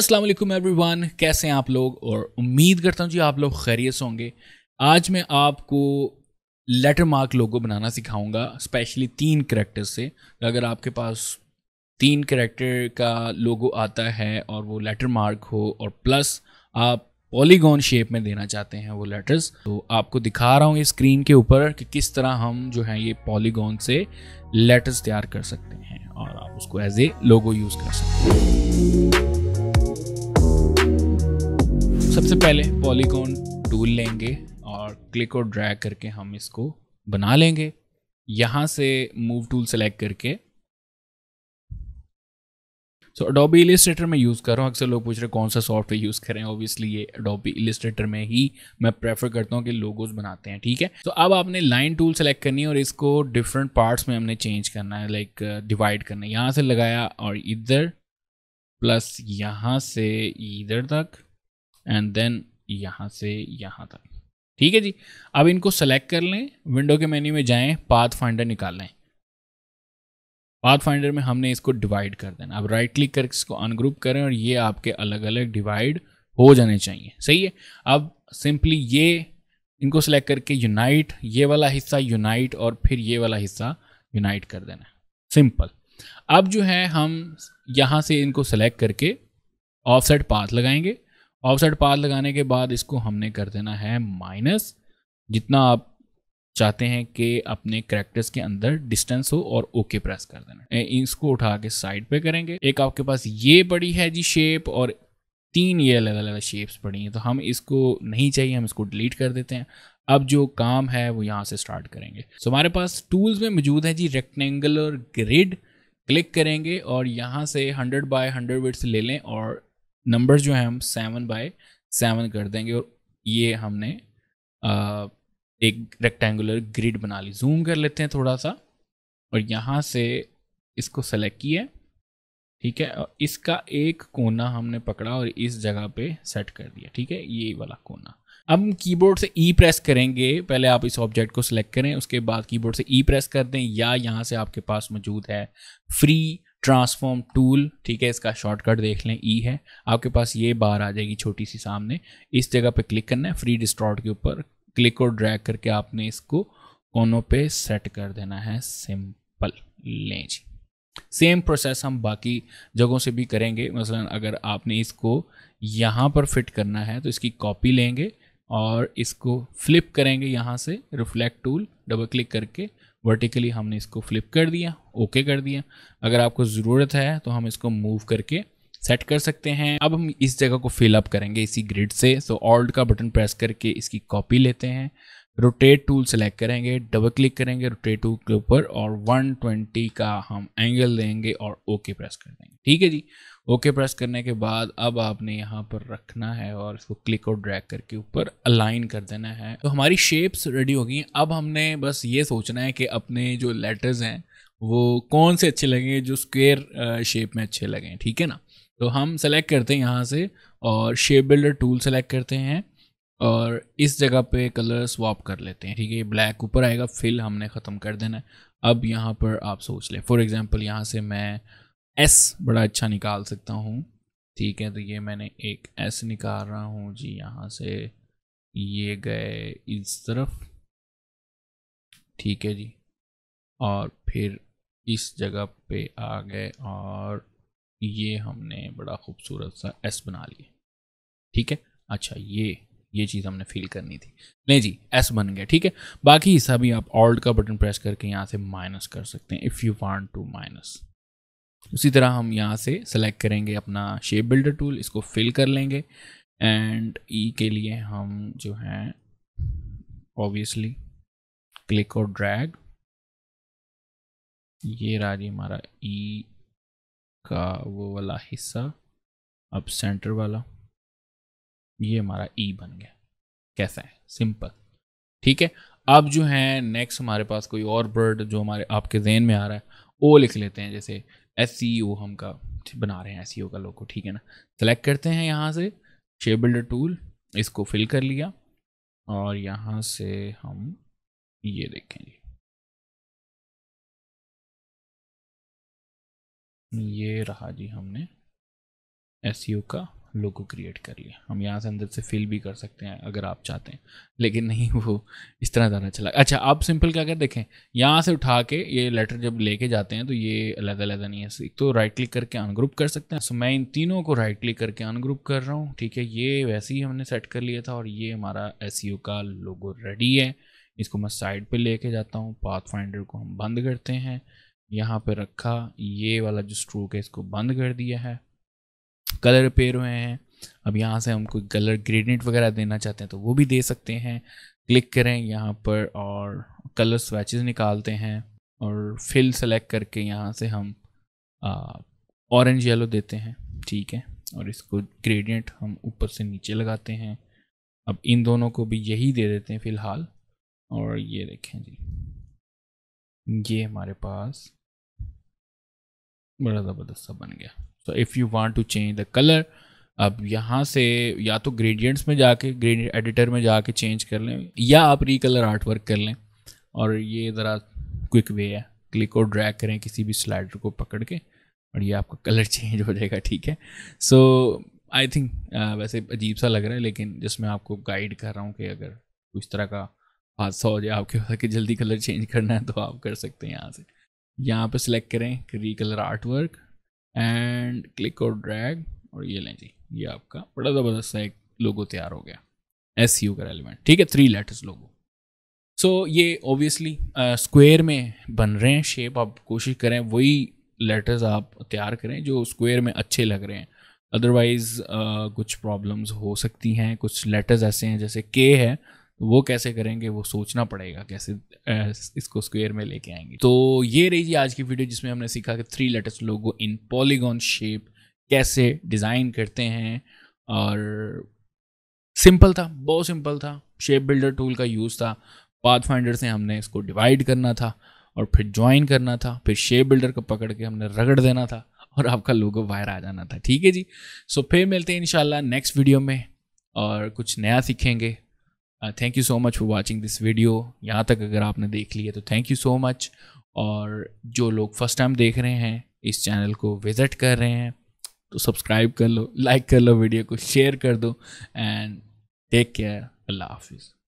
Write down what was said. अस्सलाम वालेकुम एवरीवन, कैसे हैं आप लोग। और उम्मीद करता हूं जी आप लोग खैरियत से होंगे। आज मैं आपको लेटर मार्क लोगो बनाना सिखाऊंगा, स्पेशली 3 कैरेक्टर से। अगर आपके पास 3 कैरेक्टर का लोगो आता है और वो लेटर मार्क हो और प्लस आप पॉलीगॉन शेप में देना चाहते हैं वो लेटर्स, तो आपको दिखा रहा हूँ ये स्क्रीन के ऊपर कि किस तरह हम जो है ये पॉलीगॉन से लेटर्स तैयार कर सकते हैं और आप उसको एज ए लोगो यूज़ कर सकते हैं। सबसे पहले पॉलीगॉन टूल लेंगे और क्लिक और ड्रैग करके हम इसको बना लेंगे। यहाँ से मूव टूल सेलेक्ट करके अडोबी इलिस्ट्रेटर में यूज़ कर रहा हूँ। अक्सर लोग पूछ रहे हैं कौन सा सॉफ्टवेयर यूज़ करें। ऑब्वियसली ये अडोबी इलिस्ट्रेटर में ही मैं प्रेफर करता हूँ कि लोगोज बनाते हैं, ठीक है। तो अब आपने लाइन टूल सेलेक्ट करनी है और इसको डिफरेंट पार्ट्स में हमने चेंज करना है, लाइक डिवाइड करना है। यहाँ से लगाया और इधर प्लस यहाँ से इधर तक एंड देन यहाँ से यहाँ तक, ठीक है जी। अब इनको सेलेक्ट कर लें, विंडो के मेन्यू में जाएँ, पाथ फाइंडर निकाल लें। पाथ फाइंडर में हमने इसको डिवाइड कर देना। अब राइट क्लिक करके इसको अनग्रुप करें और ये आपके अलग अलग डिवाइड हो जाने चाहिए, सही है। अब सिंपली ये इनको सेलेक्ट करके यूनाइट, ये वाला हिस्सा यूनाइट और फिर ये वाला हिस्सा यूनाइट कर देना, सिंपल। अब जो है हम यहाँ से इनको सेलेक्ट करके ऑफसेट पाथ लगाएंगे। ऑफसेट पाथ लगाने के बाद इसको हमने कर देना है माइनस, जितना आप चाहते हैं कि अपने कैरेक्टर्स के अंदर डिस्टेंस हो, और ओके प्रेस कर देना। इसको उठा के साइड पे करेंगे। एक आपके पास ये बड़ी है जी शेप और 3 ये अलग अलग शेप्स पड़ी हैं, तो हम इसको नहीं चाहिए, हम इसको डिलीट कर देते हैं। अब जो काम है वो यहाँ से स्टार्ट करेंगे। सो हमारे पास टूल्स में मौजूद है जी रेक्टेंगुलर ग्रिड, क्लिक करेंगे और यहाँ से 100 बाय 100 विड्थ ले लें और नंबर जो है हम 7 बाय 7 कर देंगे और ये हमने एक रेक्टेंगुलर ग्रिड बना ली। जूम कर लेते हैं थोड़ा सा और यहाँ से इसको सेलेक्ट किया, ठीक है। और इसका एक कोना हमने पकड़ा और इस जगह पे सेट कर दिया, ठीक है, ये वाला कोना। अब कीबोर्ड से ई प्रेस करेंगे। पहले आप इस ऑब्जेक्ट को सिलेक्ट करें, उसके बाद कीबोर्ड से ई प्रेस कर दें, या यहाँ से आपके पास मौजूद है फ्री ट्रांसफॉर्म टूल, ठीक है, इसका शॉर्टकट देख लें, ई है। आपके पास ये बार आ जाएगी छोटी सी सामने, इस जगह पर क्लिक करना है, फ्री डिस्टॉर्ट के ऊपर क्लिक और ड्रैग करके आपने इसको कोनों पे सेट कर देना है, सिंपल। लें जी, सेम प्रोसेस हम बाकी जगहों से भी करेंगे। मसलन अगर आपने इसको यहाँ पर फिट करना है तो इसकी कॉपी लेंगे और इसको फ्लिप करेंगे। यहाँ से रिफ्लेक्ट टूल डबल क्लिक करके वर्टिकली हमने इसको फ्लिप कर दिया, ओके कर दिया। अगर आपको ज़रूरत है तो हम इसको मूव करके सेट कर सकते हैं। अब हम इस जगह को फिल अप करेंगे इसी ग्रिड से। सो ऑल्ट का बटन प्रेस करके इसकी कॉपी लेते हैं, रोटेट टूल सेलेक्ट करेंगे, डबल क्लिक करेंगे रोटेट टूल के ऊपर और 120 का हम एंगल देंगे और ओके प्रेस कर देंगे, ठीक है जी। ओके प्रेस करने के बाद अब आपने यहाँ पर रखना है और इसको क्लिक और ड्रैग करके ऊपर अलाइन कर देना है। तो हमारी शेप्स रेडी हो गई। अब हमने बस ये सोचना है कि अपने जो लेटर्स हैं वो कौन से अच्छे लगेंगे, जो स्क्वेयर शेप में अच्छे लगें, ठीक है ना। तो हम सेलेक्ट करते हैं यहाँ से और शेप बिल्डर टूल सेलेक्ट करते हैं और इस जगह पे कलर स्वाप कर लेते हैं, ठीक है। ये ब्लैक ऊपर आएगा, फिल हमने ख़त्म कर देना है। अब यहाँ पर आप सोच लें, फॉर एग्जांपल यहाँ से मैं एस बड़ा अच्छा निकाल सकता हूँ, ठीक है। तो ये मैंने एक एस निकाल रहा हूँ जी, यहाँ से ये गए इस तरफ, ठीक है जी, और फिर इस जगह पे आ गए और ये हमने बड़ा खूबसूरत सा एस बना लिया, ठीक है। अच्छा, ये चीज़ हमने फील करनी थी, नहीं जी, एस बन गया, ठीक है। बाकी हिस्सा भी आप ऑल्ट का बटन प्रेस करके यहाँ से माइनस कर सकते हैं, if you want to minus. उसी तरह हम यहाँ से सेलेक्ट करेंगे अपना शेप बिल्डर टूल, इसको फिल कर लेंगे एंड ई के लिए हम जो हैं ऑब्वियसली क्लिक और ड्रैग, ये रहा जी हमारा ई का वो वाला हिस्सा। अब सेंटर वाला ये हमारा ई बन गया, कैसा है, सिंपल, ठीक है। अब जो है नेक्स्ट हमारे पास कोई और वर्ड जो हमारे आपके जहन में आ रहा है वो लिख लेते हैं, जैसे SEO हम का बना रहे हैं, SEO का लोगो, ठीक है ना। सेलेक्ट करते हैं यहाँ से शेप बिल्डर टूल, इसको फिल कर लिया और यहाँ से हम ये देखेंगे, ये रहा जी हमने एसईओ का लोगो क्रिएट कर लिया। हम यहाँ से अंदर से फिल भी कर सकते हैं अगर आप चाहते हैं, लेकिन नहीं वो इस तरह ज़्यादा चला। अच्छा आप सिंपल क्या कर देखें, यहाँ से उठा के ये लेटर जब लेके जाते हैं तो ये अलग-अलग नहीं है। एक तो राइट क्लिक करके अनग्रुप कर सकते हैं, सो मैं इन तीनों को राइट क्लिक करके अनग्रुप कर रहा हूँ। ठीक है, ये वैसे ही हमने सेट कर लिया था और ये हमारा एसईओ का लोगो रेडी है। इसको मैं साइड पर लेके जाता हूँ, पाथ फाइंडर को हम बंद करते हैं, यहाँ पर रखा, ये वाला जो स्ट्रोक है इसको बंद कर दिया है। कलर पेयर हुए हैं, अब यहाँ से हम कोई कलर ग्रेडिएंट वगैरह देना चाहते हैं तो वो भी दे सकते हैं। क्लिक करें यहाँ पर और कलर स्वैचेस निकालते हैं और फिल सेलेक्ट करके यहाँ से हम ऑरेंज येलो देते हैं। ठीक है, और इसको ग्रेडिएंट हम ऊपर से नीचे लगाते हैं। अब इन दोनों को भी यही दे देते हैं फ़िलहाल। और ये देखें जी, ये हमारे पास बड़ा ज़बरदस्त सा बन गया। So if you want to change the colour, अब यहाँ से या तो ग्रेडियंट्स में जाके, ग्रेडियंट एडिटर में जाके चेंज कर लें, या आप रीकलर आर्ट वर्क कर लें। और ये ज़रा क्विक वे है, क्लिक और ड्रैग करें किसी भी स्लाइडर को पकड़ के और ये आपका कलर चेंज हो जाएगा। ठीक है, सो आई थिंक वैसे अजीब सा लग रहा है, लेकिन जिसमें आपको गाइड कर रहा हूँ कि अगर उस तरह का हादसा हो जाए आपके पास कि जल्दी कलर चेंज करना है तो आप कर सकते हैं। यहाँ से यहाँ पर सिलेक्ट करें recolour art work and click और ड्रैग, और ये लें जी, ये आपका बड़ा ज़बरदस्त सा एक लोगो तैयार हो गया, एसईओ का एलिमेंट। ठीक है, 3 लेटर्स लोगो। सो ये ऑब्वियसली स्क्वायर में बन रहे हैं शेप, आप कोशिश करें वही लेटर्स आप तैयार करें जो स्क्वायर में अच्छे लग रहे हैं, अदरवाइज़ कुछ प्रॉब्लम्स हो सकती हैं। कुछ लेटर्स ऐसे हैं जैसे के है, वो कैसे करेंगे वो सोचना पड़ेगा, कैसे इसको स्क्वायर में लेके आएंगे। तो ये रही जी आज की वीडियो जिसमें हमने सीखा कि 3 letters logo in polygon shape कैसे डिज़ाइन करते हैं। और सिंपल था, बहुत सिंपल था, शेप बिल्डर टूल का यूज़ था, पाथ फाइंडर से हमने इसको डिवाइड करना था और फिर ज्वाइन करना था, फिर शेप बिल्डर को पकड़ के हमने रगड़ देना था और आपका लोगो बाहर आ जाना था। ठीक है जी, सो फिर मिलते हैं इंशाल्लाह नेक्स्ट वीडियो में और कुछ नया सीखेंगे। Thank you so much for watching this video. यहाँ तक अगर आपने देख लिया तो थैंक यू सो मच। और जो लोग फर्स्ट टाइम देख रहे हैं, इस चैनल को विज़िट कर रहे हैं, तो सब्सक्राइब कर लो, लाइक कर लो, वीडियो को शेयर कर दो एंड टेक केयर। अल्लाह हाफिज़।